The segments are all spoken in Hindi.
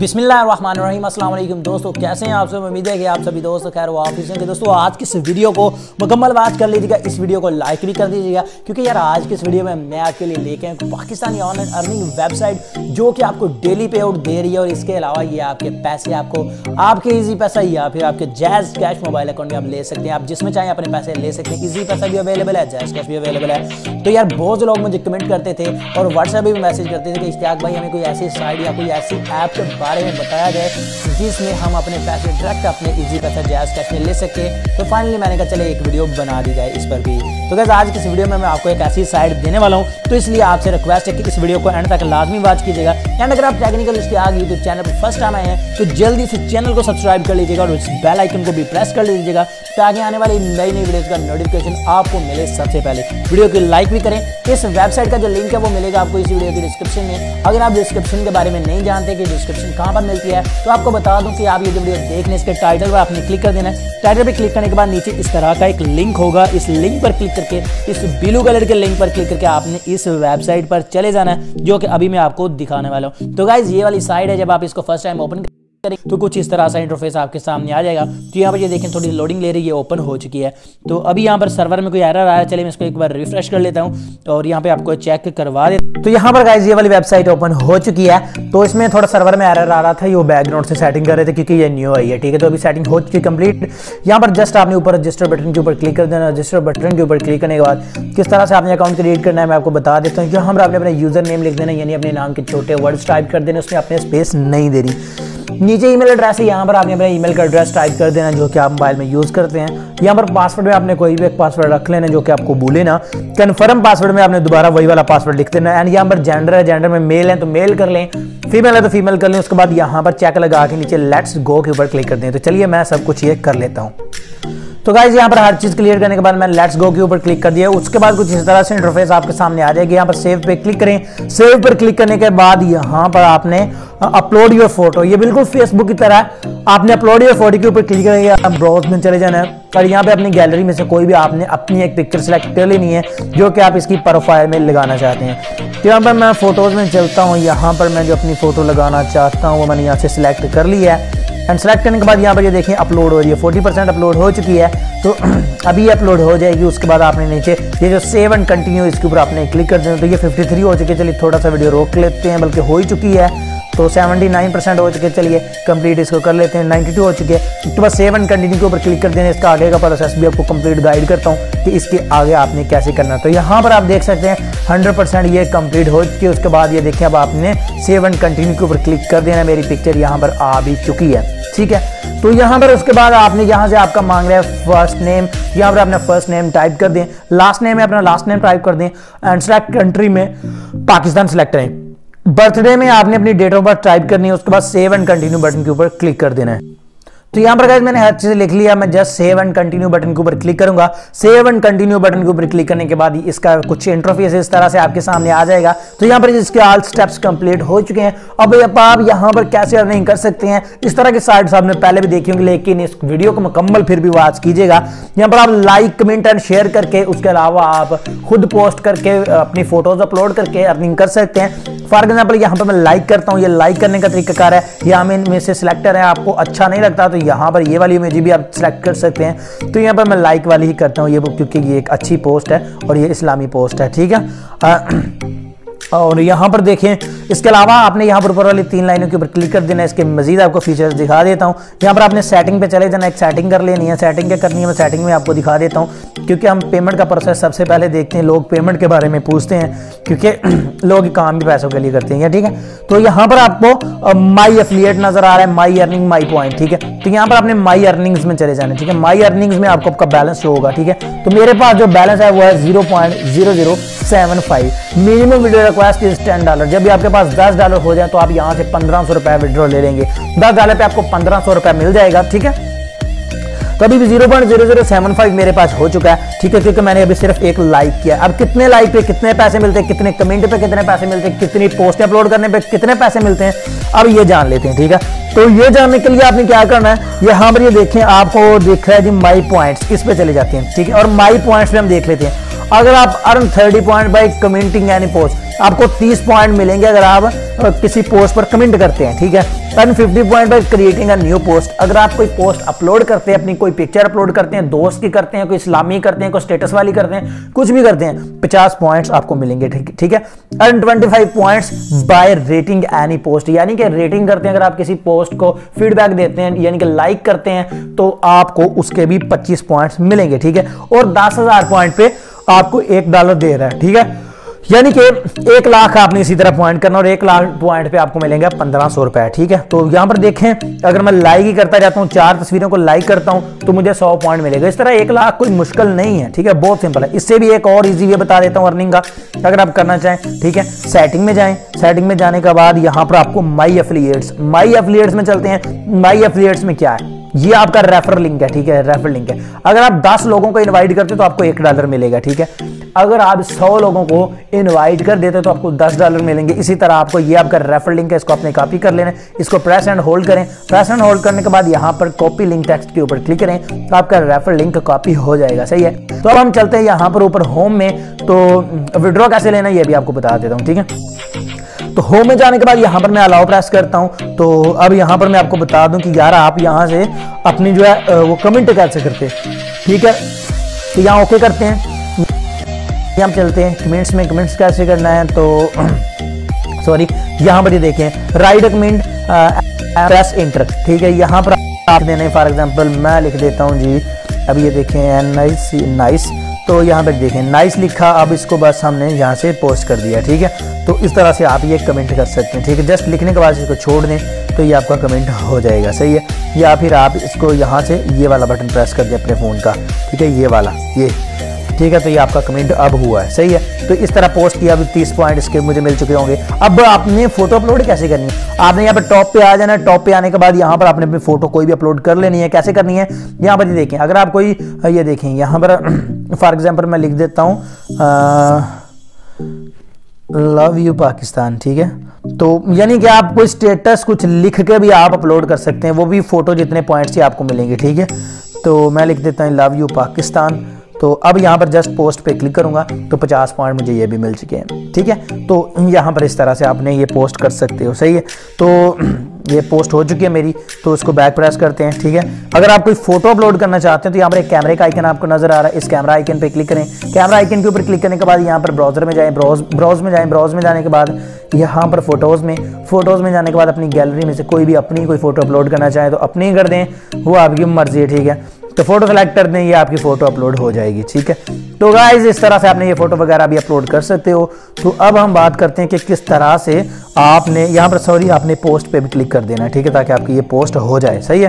बिस्मिल्लाहिर्रहमानिर्रहीम अस्सलाम वालेकुम दोस्तों, कैसे हैं आप सब। उम्मीद है कि आप सभी दोस्त खैर वाफिस होंगे। दोस्तों आज की इस वीडियो को मुकम्मल वाच कर लीजिएगा, इस वीडियो को लाइक भी कर दीजिएगा, क्योंकि यार आज की इस वीडियो में मैं आपके लिए लेके आया पाकिस्तानी ऑनलाइन अर्निंग वेबसाइट जो कि आपको डेली पे आउट दे रही है। और इसके अलावा ये आपके पैसे आपको आपके इजी पैसा या फिर आपके जैज़ कैश मोबाइल अकाउंट में आप ले सकते हैं। आप जिसमें चाहें अपने पैसे ले सकते हैं। इजी पैसा भी अवेलेबल है, जैज़ कैश भी अवेलेबल है। तो यार बहुत लोग मुझे कमेंट करते थे और व्हाट्सएप भी मैसेज करते थे कि इश्तियाक भाई हमें कोई ऐसी साइट या कोई ऐसी ऐप के बारे में बताया जाए जिसमें हम अपने पैसे डायरेक्ट अपने इजी पैसा जैज़ कैश में ले सके। तो फाइनली मैंने कहा चले एक वीडियो बना दी जाए इस पर भी। तो गाइस आज की इस वीडियो में मैं आपको एक ऐसी साइट देने वाला हूँ, तो इसलिए आपसे रिक्वेस्ट है कि इस वीडियो को एंड तक लाजमी वॉच कीजिएगा। एंड अगर आप टेक्निकल इश्तियाक यूट्यूब चैनल पर फर्स्ट टाइम आए हैं तो जल्दी से चैनल को सब्सक्राइब कर लीजिएगा और उस बेल आइकन को भी प्रेस कर लीजिएगा ताकि आने वाली नई नई वीडियोज का नोटिफिकेशन आपको मिले। सबसे पहले वीडियो को लाइक भी करें। इस वेबसाइट का जो लिंक है वो मिलेगा आपको इस वीडियो के डिस्क्रिप्शन में। अगर आप डिस्क्रिप्शन के बारे में नहीं जानते कि डिस्क्रिप्शन कहाँ पर मिलती है तो आपको बता दूं कि आप ये वीडियो देख लें, इसके टाइटल पर आपने क्लिक कर देना है। टाइटल पर क्लिक करने के बाद नीचे इस तरह का एक लिंक होगा, इस लिंक पर क्लिक करके, इस ब्लू कलर के लिंक पर क्लिक करके आपने इस वेबसाइट पर चले जाना है जो कि अभी मैं आपको दिखाने वाला हूँ। तो गाइज ये वाली साइट है, जब आप इसको फर्स्ट टाइम ओपन तो कुछ इस तरह सा इंटरफेस आपके सामने आ जाएगा। तो यहाँ पर ये देखें थोड़ी लोडिंग ले रही है, ओपन हो चुकी है। तो अभी यहाँ पर सर्वर में कोई एरर आया, चलिए मैं इसको एक बार रिफ्रेश कर लेता हूँ और यहाँ पे आपको चेक करवा देता हूँ। तो यहाँ पर गाइस ये वाली वेबसाइट ओपन हो चुकी है। तो इसमें थोड़ा सर्वर में एरर आ रहा था, ये बैकग्राउंड से सेटिंग कर रहे थे क्योंकि ये न्यू आई है, ठीक है। तो अभी सेटिंग हो चुकी कंप्लीट। यहाँ पर जस्ट आपने ऊपर रजिस्टर बटन के ऊपर क्लिक कर देना। रजिस्टर बटन के ऊपर क्लिक करने के बाद किस तरह से आपने अकाउंट क्रिएट करना है मैं आपको बता देता हूँ। यहाँ पर आपने अपना यूजर नेम लिख देना, यानी अपने नाम के छोटे वर्ड्स टाइप कर देने, उसमें अपने स्पेस नहीं देनी। नीचे ईमेल एड्रेस है, यहाँ पर आपने अपना ईमेल का एड्रेस टाइप कर देना जो कि आप मोबाइल में यूज़ करते हैं। यहाँ पर पासवर्ड में आपने कोई भी एक पासवर्ड रख लेना जो कि आपको भूले ना। कन्फर्म पासवर्ड में आपने दोबारा वही वाला पासवर्ड लिख देना। एंड यहाँ पर जेंडर है, जेंडर में मेल है तो मेल कर लें, फीमेल है तो फीमेल कर लें। उसके बाद यहाँ पर चेक लगा के नीचे लेट्स गो के ऊपर क्लिक कर दें। तो चलिए मैं सब कुछ ये कर लेता हूँ। तो गाइस यहाँ पर हर चीज़ क्लियर करने के बाद मैं लेट्स गो के ऊपर क्लिक कर दिया। उसके बाद कुछ इस तरह से इंटरफेस आपके सामने आ जाएगी। यहाँ पर सेव पे क्लिक करें। सेव पर क्लिक करने के बाद यहाँ पर आपने अपलोड योर फोटो, ये बिल्कुल फेसबुक की तरह है। आपने अपलोड योर फोटो के ऊपर क्लिक करेंगे, आप ब्राउज में चले जाना है और यहाँ पे अपनी गैलरी में से कोई भी आपने अपनी एक पिक्चर सेलेक्ट कर लेनी है जो कि आप इसकी प्रोफाइल में लगाना चाहते हैं। तो यहाँ पर मैं फोटोज़ में चलता हूँ। यहाँ पर मैं जो अपनी फ़ोटो लगाना चाहता हूँ वो मैंने यहाँ से सिलेक्ट कर ली है। एंड सेलेक्ट करने के बाद यहाँ पर ये देखिए अपलोड हो रही है, 40% अपलोड हो चुकी है। तो अभी अपलोड हो जाएगी। उसके बाद आपने नीचे ये जो सेव एंड कंटिन्यू इसके ऊपर आपने क्लिक कर देना। तो ये 53 हो चुकी है, चलिए थोड़ा सा वीडियो रोक लेते हैं, बल्कि हो ही चुकी है। तो 79% हो चुके, चलिए कंप्लीट इसको कर लेते हैं। 92 हो चुके हैं। तो बस सेव एंड कंटिन्यू के ऊपर क्लिक कर देना। इसका आगे का प्रोसेस भी आपको कंप्लीट गाइड करता हूँ कि इसके आगे आपने कैसे करना है। तो यहाँ पर आप देख सकते हैं 100% ये कंप्लीट हो चुकी है। उसके बाद ये देखिए अब आपने सेव एंड कंटिन्यू के ऊपर क्लिक कर देना। मेरी पिक्चर यहाँ पर आ भी चुकी है, ठीक है। तो यहाँ पर उसके बाद आपने यहाँ से आपका मांग रहा है फर्स्ट नेम, यहाँ पर अपना फर्स्ट नेम टाइप कर दें। लास्ट नेम में अपना लास्ट नेम टाइप कर दें। एंड सेलेक्ट कंट्री में पाकिस्तान सेलेक्ट करें। बर्थडे में आपने अपनी डेट ऑफ बर्थ टाइप करनी है। उसके बाद सेव एंड कंटिन्यू बटन के ऊपर क्लिक कर देना है। तो यहाँ पर गाइस मैंने हर चीज़ लिख लिया। मैं just save and continue button के ऊपर क्लिक करूंगा। सेव एंड कंटिन्यू बटन के ऊपर क्लिक करने के बाद इसका कुछ इंटरफेस इस तरह से आपके सामने आ जाएगा। तो यहाँ पर इसके ऑल स्टेप्स कंप्लीट हो चुके हैं। अब आप यहाँ पर कैसे अर्निंग कर सकते हैं, इस तरह के साइट्स आपने पहले भी देखी होंगी, लेकिन इस वीडियो को मुकम्मल फिर भी वॉच कीजिएगा। यहाँ पर आप लाइक कमेंट एंड शेयर करके, उसके अलावा आप खुद पोस्ट करके अपनी फोटोज अपलोड करके अर्निंग कर सकते हैं। फॉर एग्जाम्पल यहाँ पर मैं लाइक करता हूँ, ये लाइक करने का तरीकाकार है। या इनमें से सिलेक्टर है, आपको अच्छा नहीं लगता तो यहाँ पर ये वाली इमेज भी आप सिलेक्ट कर सकते हैं। तो यहाँ पर मैं लाइक वाली ही करता हूँ, ये क्योंकि ये एक अच्छी पोस्ट है और ये इस्लामी पोस्ट है, ठीक है। और यहाँ पर देखें इसके अलावा आपने यहाँ पर ऊपर वाली 3 लाइनों के ऊपर क्लिक कर देना। इसके मजीद आपको फीचर्स दिखा देता हूँ। यहाँ पर आपने सेटिंग पे चले जाना, एक सेटिंग कर लेनी है। सेटिंग क्या करनी है मैं सेटिंग में आपको दिखा देता हूँ, क्योंकि हम पेमेंट का प्रोसेस सबसे पहले देखते हैं। लोग पेमेंट के बारे में पूछते हैं क्योंकि लोग काम भी पैसों के लिए करते हैं, ठीक है। तो यहाँ पर आपको माई एफिलिएट नजर आ रहा है, माई अर्निंग माई पॉइंट, ठीक है। तो यहाँ पर आपने माई अर्निंग्स में चले जाना, ठीक है। माई अर्निंग्स में आपको आपका बैलेंस शो होगा, ठीक है। तो मेरे पास जो बैलेंस है वो है 0.0075। Minimum withdraw request is $10। जब भी आपके पास $10 हो जाए तो आप यहाँ से 1500 रुपये विड्रॉ ले लेंगे। $10 पे आपको 1500 रुपये मिल जाएगा, ठीक है। तो अभी भी 0.0075 मेरे पास हो चुका है, ठीक है, क्योंकि मैंने अभी सिर्फ एक लाइक किया। अब कितने लाइक पे कितने पैसे मिलते हैं, कितने कमेंट पे कितने पैसे मिलते हैं, कितनी पोस्ट अपलोड करने पे कितने पैसे मिलते हैं, अब ये जान लेते हैं, ठीक है। तो ये जानने के लिए आपने क्या करना है, यहाँ पर ये देखें आपको दिख रहा है जी माई पॉइंट्स, इस पे चले जाते हैं, ठीक है। और माई पॉइंट्स में हम देख लेते हैं, अगर आप अर्न 30 पॉइंट बाई कमेंटिंग यानी पोस्ट, आपको 30 पॉइंट मिलेंगे अगर आप किसी पोस्ट पर कमेंट करते हैं, ठीक है। And 50 point by creating a new post, अगर आप कोई पोस्ट अपलोड करते हैं, अपनी कोई पिक्चर अपलोड करते हैं, दोस्त की करते हैं, कोई इस्लामी करते हैं, कोई स्टेटस वाली करते हैं, कुछ भी करते हैं, 50 पॉइंट्स आपको मिलेंगे, ठीक है। And 25 points by rating any post, यानी कि रेटिंग करते हैं अगर आप किसी पोस्ट को, फीडबैक देते हैं यानी कि लाइक करते हैं तो आपको उसके भी 25 पॉइंट्स मिलेंगे, ठीक है। और 10,000 पॉइंट पे आपको $1 दे रहा है, ठीक है, यानी कि 1,00,000 आपने इसी तरह पॉइंट करना और 1,00,000 पॉइंट पे आपको मिलेंगे ₹1,500, ठीक है। तो यहाँ पर देखें, अगर मैं लाइक ही करता जाता हूँ, 4 तस्वीरों को लाइक करता हूँ तो मुझे 100 पॉइंट मिलेगा। इस तरह 1,00,000 कोई मुश्किल नहीं है, ठीक है, बहुत सिंपल है। इससे भी एक और इजी वे बता देता हूँ अर्निंग का, अगर आप करना चाहें, ठीक है। सेटिंग में जाएँ, सेटिंग में जाने के बाद यहाँ पर आपको माई एफिलिएट्स, माई एफिलिएट्स में चलते हैं। माई एफिलिएट्स में क्या है, ये आपका रेफर लिंक है, ठीक है, रेफर लिंक है। अगर आप 10 लोगों को इनवाइट करते हो तो आपको $1 मिलेगा, ठीक है। अगर आप 100 लोगों को इनवाइट कर देते हो तो आपको $10 मिलेंगे। इसी तरह आपको ये आपका रेफर लिंक है, इसको आपने कॉपी कर लेना है, इसको प्रेस एंड होल्ड करें। प्रेस एंड होल्ड करने के बाद यहाँ पर कॉपी लिंक टेक्स्ट के ऊपर क्लिक करें तो आपका रेफर लिंक कॉपी हो जाएगा, सही है। तो अब हम चलते हैं यहाँ पर ऊपर होम में, तो विड्रॉ कैसे लेना है ये भी आपको बता देता हूँ, ठीक है। तो होम में जाने के बाद यहाँ पर मैं अलाउ प्रेस करता हूँ। तो अब यहाँ पर मैं आपको बता दूँ कि यार आप यहाँ से अपनी जो है वो कमेंट कैसे करते हैं, ठीक है। तो यहाँ ओके करते हैं, यहाँ चलते हैं कमेंट्स में, कमेंट्स कैसे करना है तो सॉरी यहाँ पर ये देखें राइट कमेंट प्रेस इंटर, ठीक है। यहाँ पर आप देने फॉर एग्जाम्पल मैं लिख देता हूँ जी, अब ये देखें नाइस नाइस, तो यहाँ पर देखें नाइस लिखा, अब इसको बस हमने यहाँ से पोस्ट कर दिया, ठीक है। तो इस तरह से आप ये कमेंट कर सकते हैं, ठीक है। जस्ट लिखने के बाद इसको छोड़ दें तो ये आपका कमेंट हो जाएगा, सही है। या फिर आप इसको यहाँ से ये वाला बटन प्रेस कर दें अपने फ़ोन का, ठीक है, ये वाला, ये, ठीक है। तो ये आपका कमेंट अब हुआ है, सही है। तो इस तरह पोस्ट किया, अभी 30 पॉइंट इसके मुझे मिल चुके होंगे। अब आपने फोटो अपलोड कैसे करनी है, आपने यहाँ पर टॉप पे आ जाना है। टॉप पे आने के बाद यहाँ पर आपने अपनी फोटो कोई भी अपलोड कर लेनी है। कैसे करनी है यहाँ पर ये देखें, अगर आप कोई ये देखें यहाँ पर फॉर एग्जाम्पल मैं लिख देता हूँ लव यू पाकिस्तान, ठीक है। तो यानी कि आप कोई स्टेटस कुछ लिख के भी आप अपलोड कर सकते हैं, वो भी फोटो जितने पॉइंट्स से आपको मिलेंगे, ठीक है। तो मैं लिख देता हूँ लव यू पाकिस्तान। तो अब यहाँ पर जस्ट पोस्ट पे क्लिक करूँगा तो 50 पॉइंट मुझे ये भी मिल चुके हैं, ठीक है। तो यहाँ पर इस तरह से आपने ये पोस्ट कर सकते हो, सही है। तो ये पोस्ट हो चुकी है मेरी, तो उसको बैक प्रेस करते हैं, ठीक है। अगर आप कोई फोटो अपलोड करना चाहते हैं तो यहाँ पर एक कैमरे का आइकन आपको नजर आ रहा है, इस कैमरा आइकन पे क्लिक करें। कैमरा आइकन के ऊपर क्लिक करने के बाद यहाँ पर ब्राउजर में जाएं, ब्राउज में जाएं, ब्राउज में जाने के बाद यहाँ पर फोटोज़ में जाने के बाद अपनी गैलरी में से कोई भी अपनी कोई फोटो अपलोड करना चाहें तो अपनी कर दें, वो आपकी मर्जी है, ठीक है। तो फोटो सेलेक्ट कर दें, ये आपकी फ़ोटो अपलोड हो जाएगी, ठीक है। तो गाइस इस तरह से आपने ये फ़ोटो वगैरह भी अपलोड कर सकते हो। तो अब हम बात करते हैं कि किस तरह से आपने यहाँ पर आपने पोस्ट पे भी क्लिक कर देना है, ठीक है, ताकि आपकी ये पोस्ट हो जाए, सही है।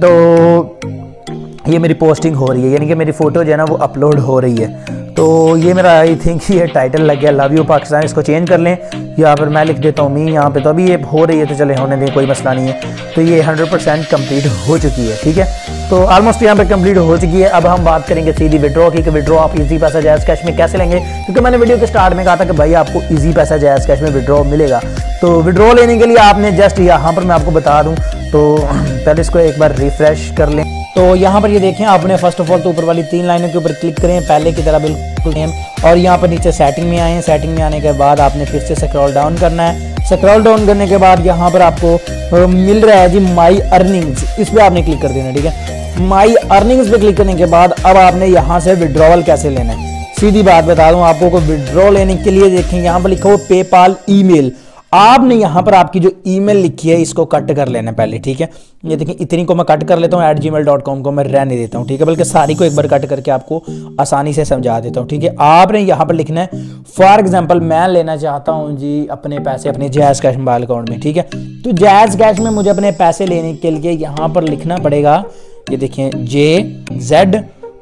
तो ये मेरी पोस्टिंग हो रही है, यानी कि मेरी फ़ोटो जो है ना वो अपलोड हो रही है। तो ये मेरा आई थिंक ये टाइटल लग गया लव यू पाकिस्तान, इसको चेंज कर लें। यहाँ पर मैं लिख देता हूँ मी यहाँ पे, तो अभी ये हो रही है तो चले होने दें, कोई मसला नहीं है। तो ये 100% कम्प्लीट हो चुकी है, ठीक है। तो ऑलमोस्ट यहाँ पे कम्प्लीट हो चुकी है। अब हम बात करेंगे सीधी विड्रॉ की, कि विड्रॉ आप इजी पैसा जैज़ कैश में कैसे लेंगे, क्योंकि मैंने वीडियो के स्टार्ट में कहा था कि भाई आपको इजी पैसा जैज़ कैश में विड्रॉ मिलेगा। तो विड्रॉ लेने के लिए आपने जस्ट यहाँ पर मैं आपको बता दूँ, तो पहले इसको एक बार रिफ्रेश कर लें। तो यहाँ पर ये देखें आपने फर्स्ट ऑफ ऑल तो ऊपर वाली 3 लाइनों के ऊपर क्लिक करें, पहले की तरह बिल्कुल सेम, और यहाँ पर नीचे सेटिंग में आए हैं। सेटिंग में आने के बाद आपने फिर से स्क्रॉल डाउन करना है। स्क्रॉल डाउन करने के बाद यहाँ पर आपको मिल रहा है जी माई अर्निंग्स, इस पर आपने क्लिक कर देना, ठीक है। माई अर्निंग्स पर क्लिक करने के बाद अब आपने यहाँ से विड्रॉवल कैसे लेना है, सीधी बात बता दूँ आपको को विड्रॉ लेने के लिए देखें यहाँ पर लिखा हो पेपाल ईमेल, आपने यहाँ पर आपकी जो ईमेल लिखी है इसको कट कर लेना पहले, ठीक है। ये देखिए इतनी को मैं कट कर लेता हूँ, @gmail.com को मैं रहने देता हूँ, ठीक है, बल्कि सारी को एक बार कट करके आपको आसानी से समझा देता हूँ, ठीक है। आपने यहाँ पर लिखना है फॉर एग्जांपल मैं लेना चाहता हूँ जी अपने पैसे अपने जैज़ कैश मोबाइल अकाउंट में, ठीक है। तो जैज़ कैश में मुझे अपने पैसे लेने के लिए यहाँ पर लिखना पड़ेगा, ये देखिए JZ,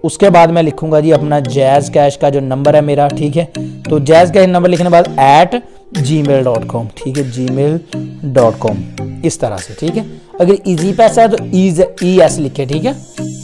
उसके बाद मैं लिखूंगा जी अपना जैज़ कैश का जो नंबर है मेरा, ठीक है। तो जैज़ कैश नंबर लिखने के बाद @gmail.com, ठीक है, gmail.com, इस तरह से, ठीक है। अगर इजी पैसा है तो ES लिखे, ठीक है,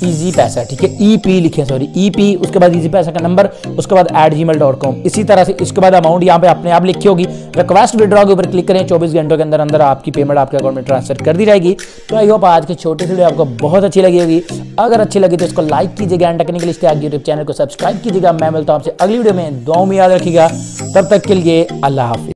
इजी पैसा, ठीक है, EP लिखे, सॉरी EP, उसके बाद इजी पैसा का नंबर, उसके बाद @gmail.com, इसी तरह से। इसके बाद अमाउंट यहाँ पे अपने आप लिखी होगी, रिक्वेस्ट विड्रॉ के ऊपर क्लिक करें, 24 घंटों के अंदर अंदर आपकी पेमेंट आपके अकाउंट में ट्रांसफर कर दी जाएगी। तो आई होप आज की छोटी सी वीडियो आपको बहुत अच्छी लगी होगी, अगर अच्छी लगी तो इसको लाइक कीजिएगा and technical stack YouTube channel को सब्सक्राइब कीजिएगा। मैं मिलता हूँ आपसे अगली वीडियो में, दुआओं में याद रखिएगा। तब तक के लिए अल्लाह हाफिज।